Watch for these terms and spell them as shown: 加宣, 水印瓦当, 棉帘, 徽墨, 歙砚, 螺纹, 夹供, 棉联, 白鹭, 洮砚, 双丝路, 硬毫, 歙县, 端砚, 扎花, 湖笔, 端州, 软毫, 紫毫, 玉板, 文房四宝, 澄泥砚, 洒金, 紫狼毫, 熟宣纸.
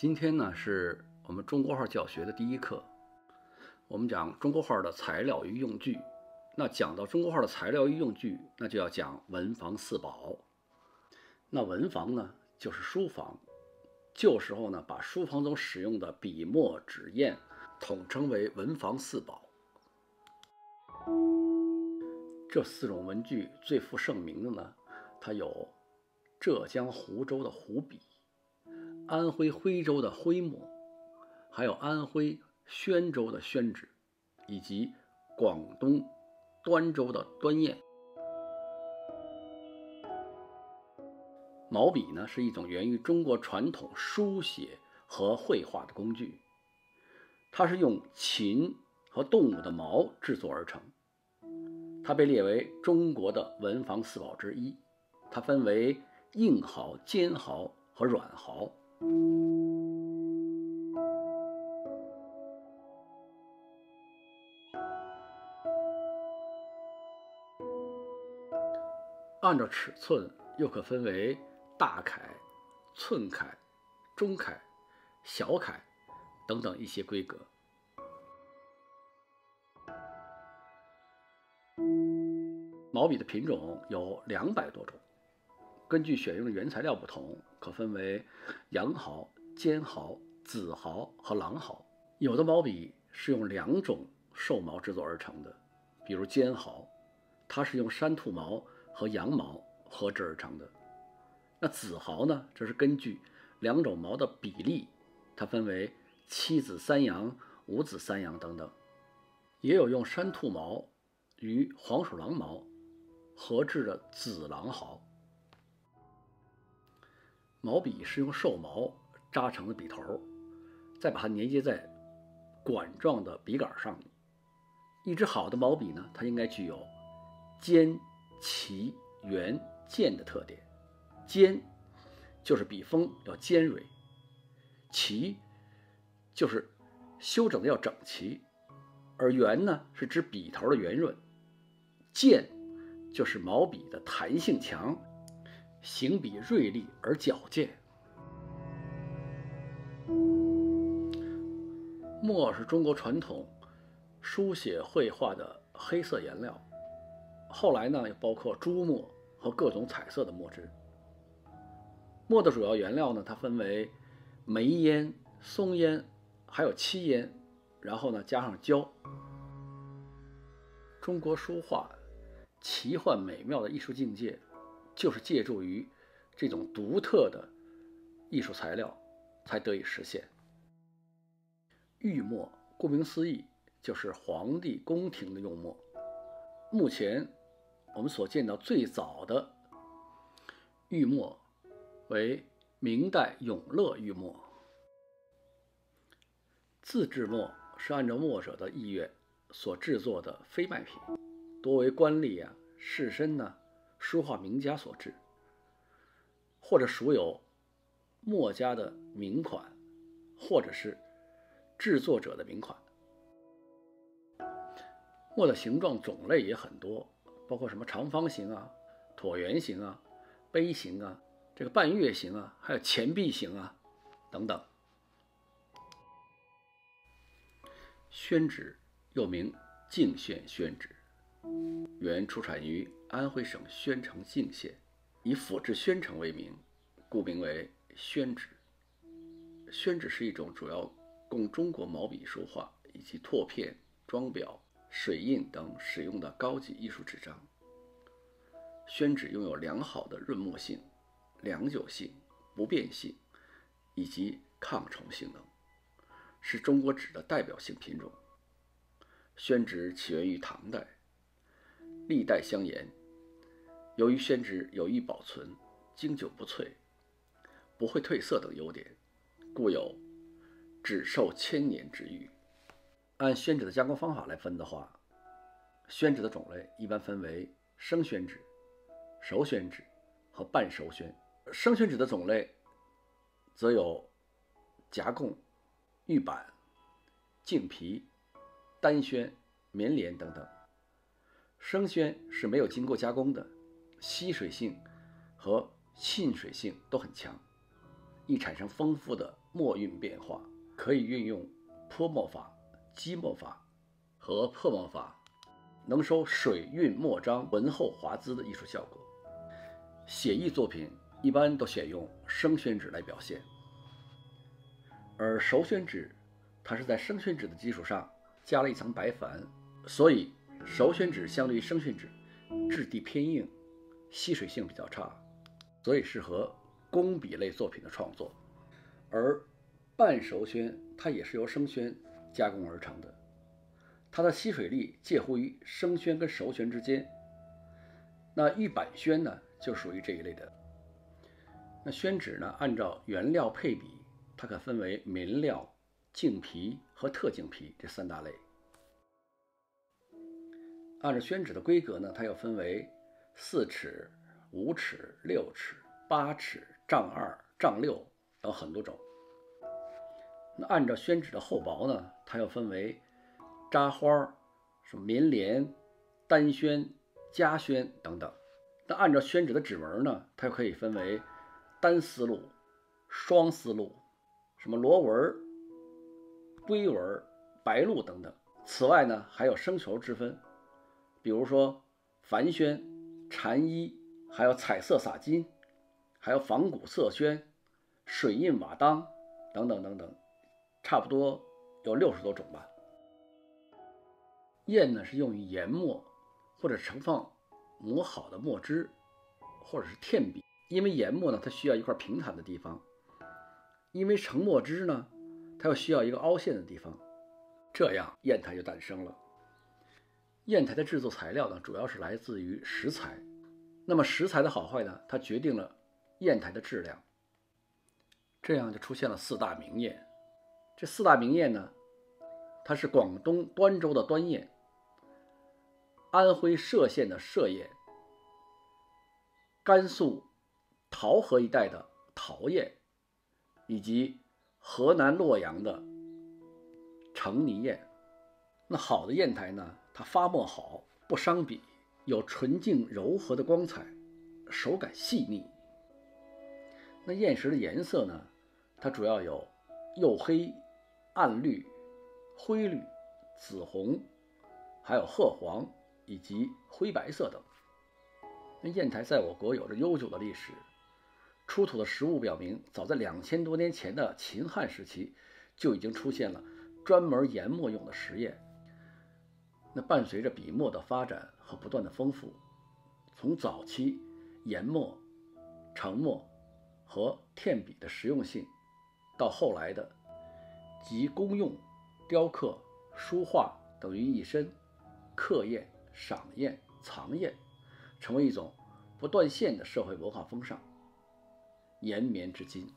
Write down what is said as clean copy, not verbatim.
今天呢是我们中国画教学的第一课，我们讲中国画的材料与用具。那讲到中国画的材料与用具，那就要讲文房四宝。那文房呢就是书房，旧时候呢把书房中使用的笔墨纸砚统称为文房四宝。这四种文具最负盛名的呢，它有浙江湖州的湖笔。 安徽徽州的徽墨，还有安徽宣州的宣纸，以及广东端州的端砚。毛笔呢是一种源于中国传统书写和绘画的工具，它是用禽和动物的毛制作而成，它被列为中国的文房四宝之一。它分为硬毫、尖毫和软毫。 按照尺寸，又可分为大楷、寸楷、中楷、小楷等等一些规格。毛笔的品种有200多种。 根据选用的原材料不同，可分为羊毫、尖毫、紫毫和狼毫。有的毛笔是用2种兽毛制作而成的，比如尖毫，它是用山兔毛和羊毛合制而成的。那紫毫呢？这是根据2种毛的比例，它分为7紫3羊、5紫3羊等等。也有用山兔毛与黄鼠狼毛合制的紫狼毫。 毛笔是用兽毛扎成的笔头，再把它粘接在管状的笔杆上。一支好的毛笔呢，它应该具有尖、齐、圆、健的特点。尖就是笔锋要尖锐，齐就是修整的要整齐，而圆呢是指笔头的圆润，健就是毛笔的弹性强。 行笔锐利而矫健。墨是中国传统书写绘画的黑色颜料，后来呢，也包括朱墨和各种彩色的墨汁。墨的主要原料呢，它分为煤烟、松烟，还有漆烟，然后呢加上胶。中国书画奇幻美妙的艺术境界。 就是借助于这种独特的艺术材料，才得以实现。御墨，顾名思义，就是皇帝宫廷的用墨。目前我们所见到最早的御墨为明代永乐御墨。自制墨是按照墨者的意愿所制作的非卖品，多为官吏啊、士绅呢、书画名家所制，或者属有墨家的名款，或者是制作者的名款。墨的形状种类也很多，包括什么长方形啊、椭圆形啊、杯形啊、这个半月形啊，还有钱币形啊等等。宣纸又名泾县宣纸，原出产于 安徽省宣城泾县，以府治宣城为名，故名为宣纸。宣纸是一种主要供中国毛笔书画以及拓片、装裱、水印等使用的高级艺术纸张。宣纸拥有良好的润墨性、良久性、不变性以及抗虫性能，是中国纸的代表性品种。宣纸起源于唐代，历代相沿。 由于宣纸有益保存、经久不脆、不会褪色等优点，故有“纸寿千年”之誉。按宣纸的加工方法来分的话，宣纸的种类一般分为生宣纸、熟宣纸和半熟宣。生宣纸的种类则有夹供、玉板、净皮、单宣、棉联等等。生宣是没有经过加工的。 吸水性和沁水性都很强，易产生丰富的末韵变化，可以运用泼墨法、积墨法和破墨法，能收水韵墨章浑厚华滋的艺术效果。写意作品一般都选用生宣纸来表现，而熟宣纸它是在生宣纸的基础上加了一层白矾，所以熟宣纸相对于生宣纸质地偏硬，吸水性比较差，所以适合工笔类作品的创作。而半熟宣它也是由生宣加工而成的，它的吸水力介乎于生宣跟熟宣之间。那玉板宣呢，就属于这一类的。那宣纸呢，按照原料配比，它可分为明料、净皮和特净皮这三大类。按照宣纸的规格呢，它又分为4尺、5尺、6尺、8尺、丈2、丈6等很多种。那按照宣纸的厚薄呢，它又分为扎花、什么棉帘、单宣、加宣等等。那按照宣纸的指纹呢，它又可以分为单丝路、双丝路、什么螺纹、龟纹、白鹭等等。此外呢，还有生球之分，比如说繁宣、禅衣，还有彩色洒金，还有仿古色宣、水印瓦当等等等等，差不多有60多种吧。砚呢是用于研墨，或者盛放磨好的墨汁，或者是添笔。因为研墨呢，它需要一块平坦的地方；因为盛墨汁呢，它又需要一个凹陷的地方。这样砚台就诞生了。砚台的制作材料呢，主要是来自于石材。那么石材的好坏呢，它决定了砚台的质量。这样就出现了4大名砚。这4大名砚呢，它是广东端州的端砚，安徽歙县的歙砚，甘肃洮河一带的洮砚，以及河南洛阳的澄泥砚。那好的砚台呢，它发墨好，不伤笔，有纯净柔和的光彩，手感细腻。那砚石的颜色呢，它主要有釉黑、暗绿、灰绿、紫红，还有褐黄以及灰白色等。那砚台在我国有着悠久的历史，出土的实物表明，早在2000多年前的秦汉时期就已经出现了专门研墨用的石砚。那伴随着笔墨的发展和不断的丰富，从早期研墨、盛墨和添笔的实用性，到后来的集功用、雕刻、书画等于一身，刻砚、赏砚、藏砚成为一种不断线的社会文化风尚，延绵至今。